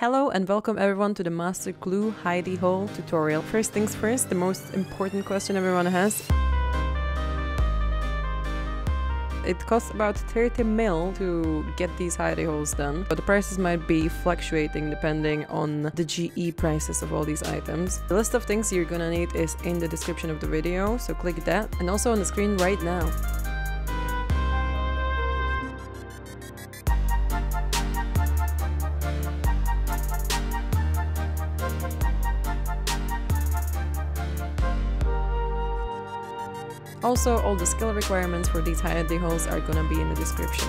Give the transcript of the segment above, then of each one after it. Hello and welcome everyone to the Master Clue Hidey Hole tutorial. First things first, the most important question everyone has. It costs about 30 mil to get these hidey holes done, but the prices might be fluctuating depending on the GE prices of all these items. The list of things you're gonna need is in the description of the video, so click that and also on the screen right now. Also, all the skill requirements for these hidey holes are gonna be in the description.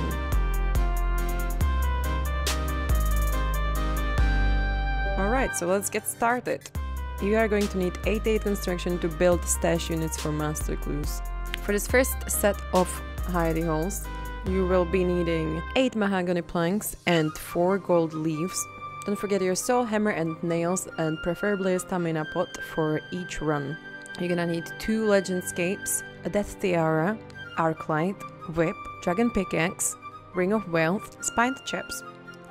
Alright, so let's get started! You are going to need 8-8 construction to build stash units for master clues. For this first set of hidey holes, you will be needing 8 mahogany planks and 4 gold leaves. Don't forget your soul, hammer and nails, and preferably a stamina pot for each run. You're gonna need 2 legend scapes, a death tiara, arc light, whip, dragon pickaxe, ring of wealth, spined chips,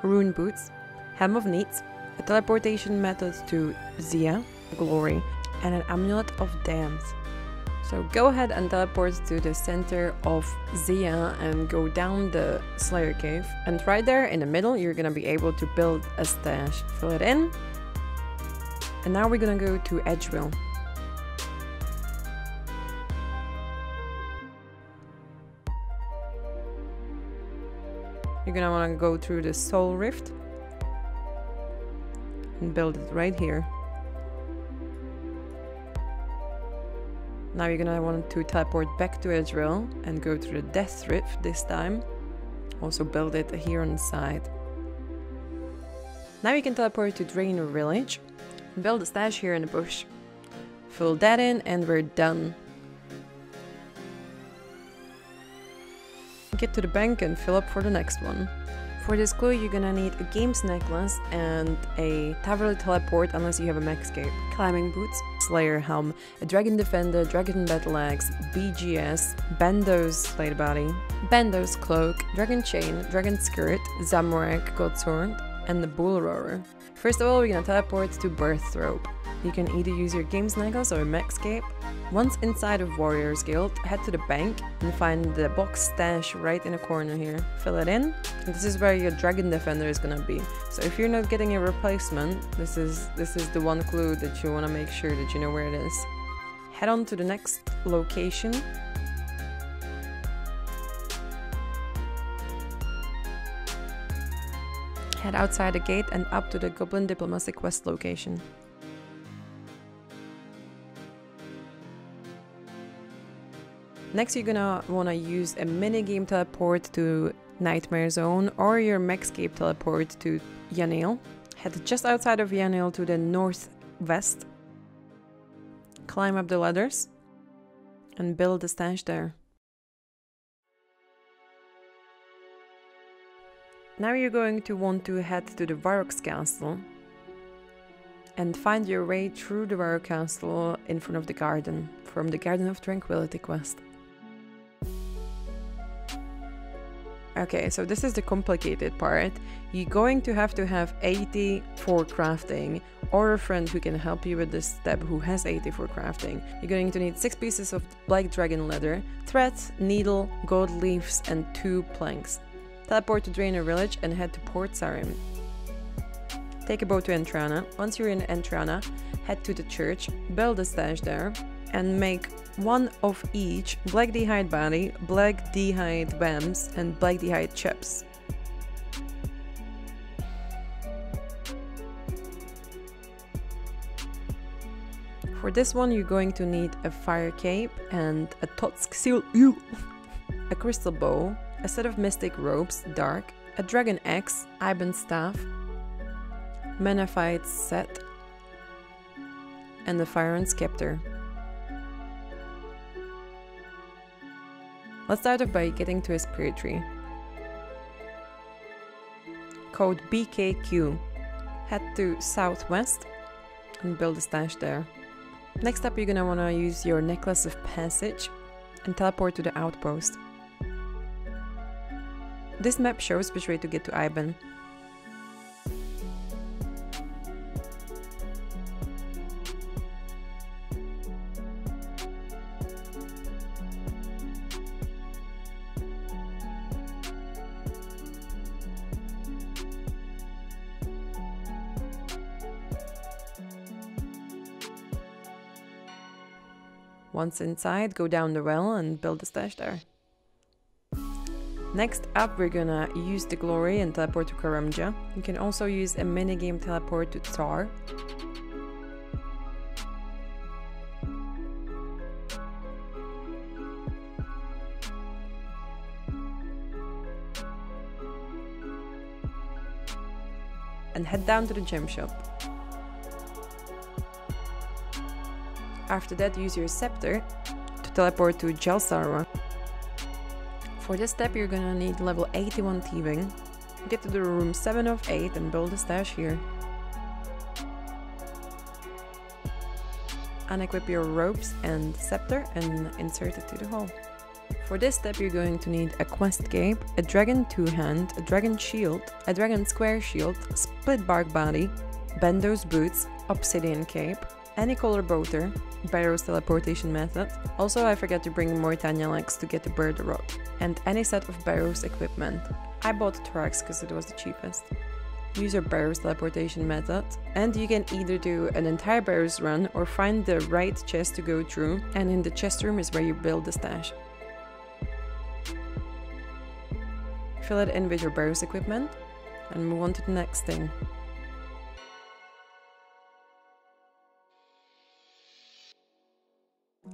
rune boots, helm of neitznot, a teleportation method to Zia, glory, and an amulet of dance. So go ahead and teleport to the center of Zia and go down the Slayer Cave. And right there in the middle, you're gonna be able to build a stash. Fill it in. And now we're gonna go to Edgeville. You're gonna wanna go through the soul rift and build it right here. Now you're gonna want to teleport back to Edgeville and go through the death rift this time. Also build it here on the side. Now you can teleport to Drain Village and build a stash here in the bush. Fill that in and we're done. Get to the bank and fill up for the next one. For this clue you're gonna need a games necklace and a Taverly teleport unless you have a mechscape, climbing boots, slayer helm, a dragon defender, dragon battle axe, BGS, Bandos Platebody, Bandos Cloak, dragon chain, dragon skirt, Zamorak Godsword, and the bull roarer. First of all, we're gonna teleport to Burthorpe. You can either use your games negos or a mechscape. Once inside of Warrior's Guild, head to the bank and find the box stash right in the corner here. Fill it in, and this is where your dragon defender is gonna be. So if you're not getting a replacement, this is the one clue that you wanna make sure that you know where it is. Head on to the next location. Head outside the gate and up to the Goblin Diplomacy Quest location. Next, you're gonna wanna use a minigame teleport to Nightmare Zone or your mechscape teleport to Yanille. Head just outside of Yanille to the northwest. Climb up the ladders and build a stash there. Now you're going to want to head to the Varrock castle and find your way through the Varrock castle in front of the garden from the Garden of Tranquility quest. Okay, so this is the complicated part. You're going to have 80 for crafting or a friend who can help you with this step who has 80 for crafting. You're going to need 6 pieces of black dragon leather, threads, needle, gold leaves and 2 planks. Teleport to Draenor Village and head to Port Sarim. Take a boat to Entrana. Once you're in Entrana, head to the church, build a stash there and make 1 of each black dehyde body, black dehyde bams, and black dehyde chips. For this one, you're going to need a fire cape and a totsk seal, a crystal bow, a set of mystic robes, dark, a dragon axe, Iban staff, Manophyte's set, and the Fire Scepter. Let's start off by getting to a spirit tree. Code BKQ. Head to southwest and build a stash there. Next up, you're gonna wanna use your necklace of passage and teleport to the outpost. This map shows which way to get to Iban. Once inside, go down the well and build a stash there. Next up, we're gonna use the glory and teleport to Karamja. You can also use a minigame teleport to Tar. And head down to the gem shop. After that, use your scepter to teleport to Jalsara. For this step, you're gonna need level 81 thieving. Get to the room 7 of 8 and build a stash here. Unequip your ropes and scepter and insert it to the hole. For this step, you're going to need a quest cape, a dragon two-hand, a dragon shield, a dragon square shield, split bark body, Bandos boots, obsidian cape, any color boater, Barrows teleportation method. Also, I forgot to bring Mauritania legs to get to Burthorpe, and any set of Barrows equipment. I bought the Thorax because it was the cheapest. Use your Barrows teleportation method, and you can either do an entire Barrows run or find the right chest to go through, and in the chest room is where you build the stash. Fill it in with your Barrows equipment and move on to the next thing.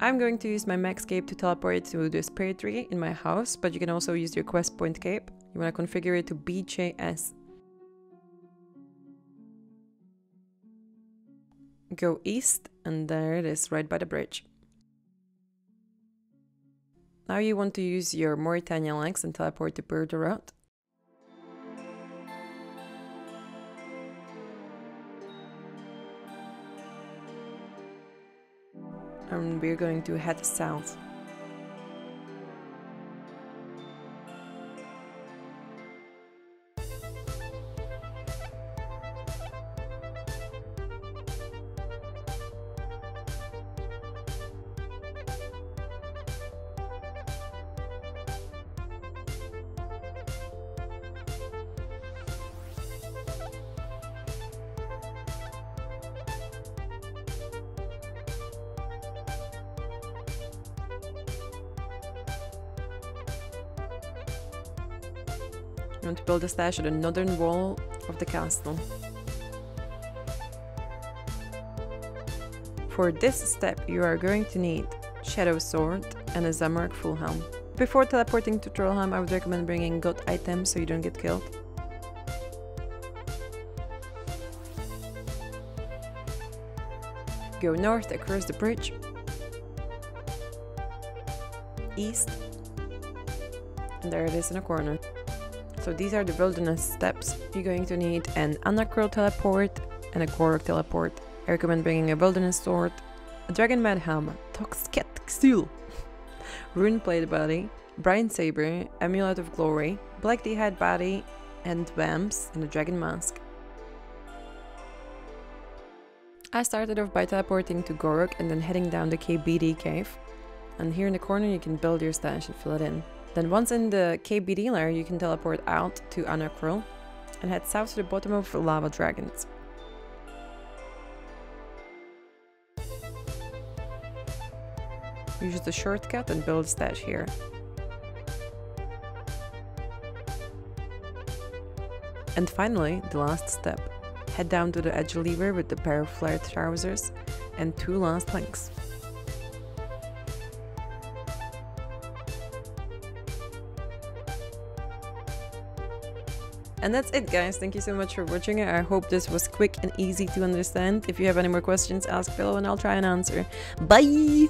I'm going to use my max cape to teleport to the spirit tree in my house, but you can also use your quest point cape. You want to configure it to BGS. Go east, and there it is, right by the bridge. Now you want to use your Mauritania legs and teleport to Burthorpe. And we're going to head south. You want to build a stash at the northern wall of the castle. For this step, you are going to need Shadow Sword and a Zamorak full helm. Before teleporting to Trollhelm, I would recommend bringing god items so you don't get killed. Go north across the bridge, east, and there it is in a corner. So these are the wilderness steps. You're going to need an Anacro teleport and a Korok teleport. I recommend bringing a wilderness sword, a dragon mad helm, Toxket Xul, Rune Platebody, Brian Saber, Amulet of Glory, Black Dead Body, and Vamps, and a dragon mask. I started off by teleporting to Gorok and then heading down the KBD cave. And here in the corner you can build your stash and fill it in. Then once in the KBD layer, you can teleport out to Anacryl and head south to the bottom of Lava Dragons. Use the shortcut and build a stash here. And finally, the last step. Head down to the edge lever with the pair of flared trousers and two last links. And that's it, guys. Thank you so much for watching. I hope this was quick and easy to understand. If you have any more questions, ask below and I'll try and answer. Bye!